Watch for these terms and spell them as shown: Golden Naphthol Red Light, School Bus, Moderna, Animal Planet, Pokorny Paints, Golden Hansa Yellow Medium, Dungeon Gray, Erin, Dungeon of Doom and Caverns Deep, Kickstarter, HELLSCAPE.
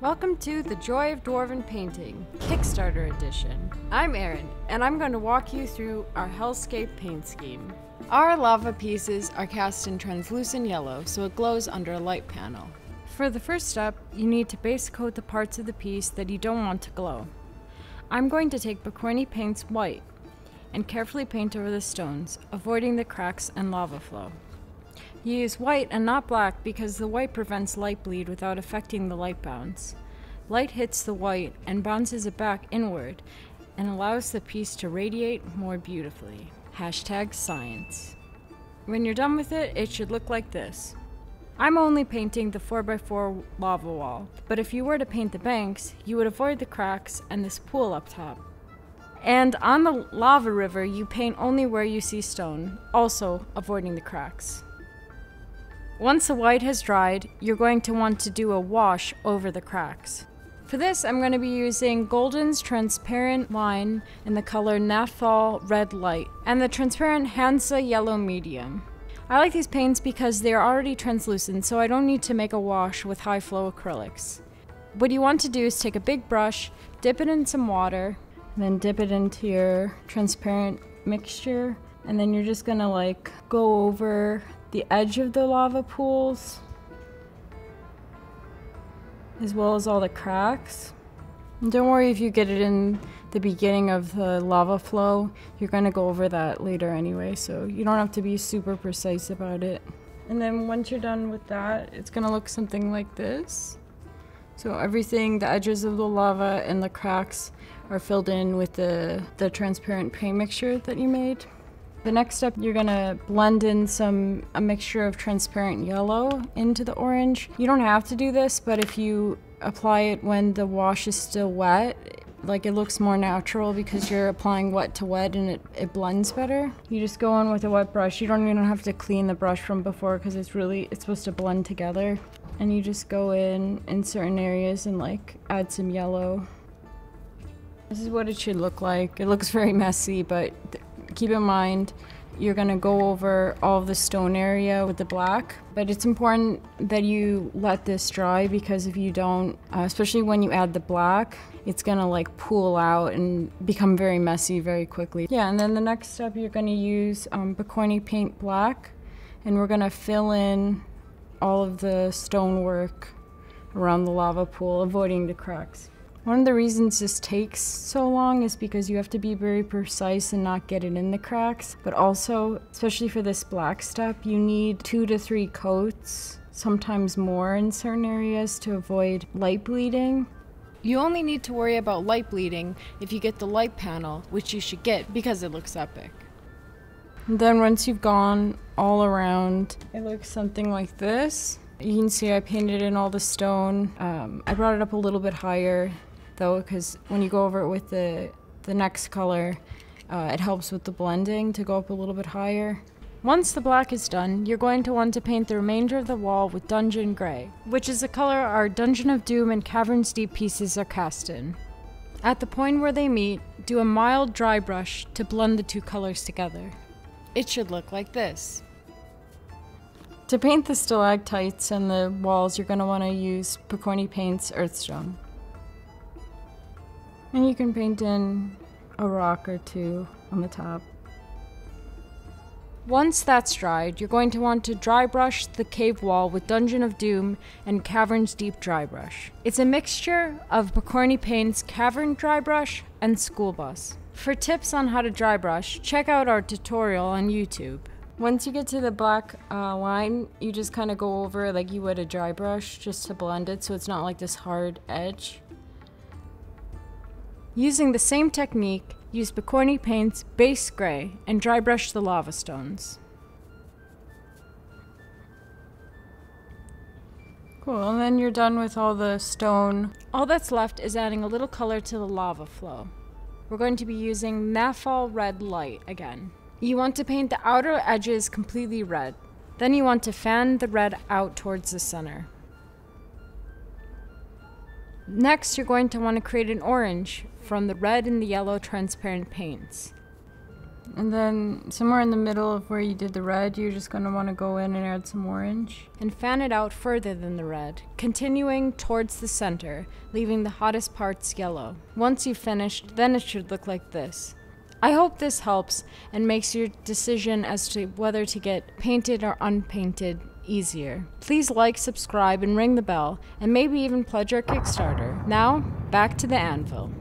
Welcome to The Joy of Dwarven Painting, Kickstarter edition. I'm Erin, and I'm going to walk you through our HELLSCAPE paint scheme. Our lava pieces are cast in translucent yellow, so it glows under a light panel. For the first step, you need to base coat the parts of the piece that you don't want to glow. I'm going to take Pokorny Paints white and carefully paint over the stones, avoiding the cracks and lava flow. You use white and not black because the white prevents light bleed without affecting the light bounce. Light hits the white and bounces it back inward and allows the piece to radiate more beautifully. #science. When you're done with it, it should look like this. I'm only painting the 4x4 lava wall, but if you were to paint the banks, you would avoid the cracks and this pool up top. And on the lava river, you paint only where you see stone, also avoiding the cracks. Once the white has dried, you're going to want to do a wash over the cracks. For this, I'm going to be using Golden's transparent line in the color Naphthol Red Light and the transparent Hansa Yellow Medium. I like these paints because they are already translucent, so I don't need to make a wash with high flow acrylics. What you want to do is take a big brush, dip it in some water, and then dip it into your transparent mixture, and then you're just going to go over the edge of the lava pools, as well as all the cracks. And don't worry if you get it in the beginning of the lava flow, you're gonna go over that later anyway, so you don't have to be super precise about it. And then once you're done with that, it's gonna look something like this. So everything, the edges of the lava and the cracks are filled in with the transparent paint mixture that you made. The next step, you're gonna blend in a mixture of transparent yellow into the orange. You don't have to do this, but if you apply it when the wash is still wet, it looks more natural because you're applying wet to wet and it blends better. You just go in with a wet brush. You don't even have to clean the brush from before because it's supposed to blend together. And you just go in certain areas and add some yellow. This is what it should look like. It looks very messy, but keep in mind, you're gonna go over all the stone area with the black, but it's important that you let this dry because if you don't, especially when you add the black, it's gonna pool out and become very messy very quickly. Yeah, and then the next step, you're gonna use Pokorny Paint Black, and we're gonna fill in all of the stonework around the lava pool, avoiding the cracks. One of the reasons this takes so long is because you have to be very precise and not get it in the cracks, but also, especially for this black step, you need 2 to 3 coats, sometimes more in certain areas to avoid light bleeding. You only need to worry about light bleeding if you get the light panel, which you should get because it looks epic. And then once you've gone all around, it looks something like this. You can see I painted in all the stone. I brought it up a little bit higher though, because when you go over it with the next color, it helps with the blending to go up a little bit higher. Once the black is done, you're going to want to paint the remainder of the wall with Dungeon Gray, which is the color our Dungeon of Doom and Caverns Deep pieces are cast in. At the point where they meet, do a mild dry brush to blend the two colors together. It should look like this. To paint the stalactites and the walls, you're going to want to use Pokorny Paints Earthstone. And you can paint in a rock or two on the top. Once that's dried, you're going to want to dry brush the cave wall with Dungeon of Doom and Caverns Deep Dry Brush. It's a mixture of Pokorny Paints Cavern Dry Brush and School Bus. For tips on how to dry brush, check out our tutorial on YouTube. Once you get to the black line, you just kind of go over like you would a dry brush just to blend it so it's not like this hard edge. Using the same technique, use Pokorny Paints Base Gray and dry brush the lava stones. Cool, and then you're done with all the stone. All that's left is adding a little color to the lava flow. We're going to be using Naphthol Red Light again. You want to paint the outer edges completely red. Then you want to fan the red out towards the center. Next, you're going to want to create an orange from the red and the yellow transparent paints. And then somewhere in the middle of where you did the red, you're just going to want to go in and add some orange. And fan it out further than the red, continuing towards the center, leaving the hottest parts yellow. Once you've finished, then it should look like this. I hope this helps and makes your decision as to whether to get painted or unpainted easier. Please like, subscribe, and ring the bell, and maybe even pledge our Kickstarter. Now, back to the anvil.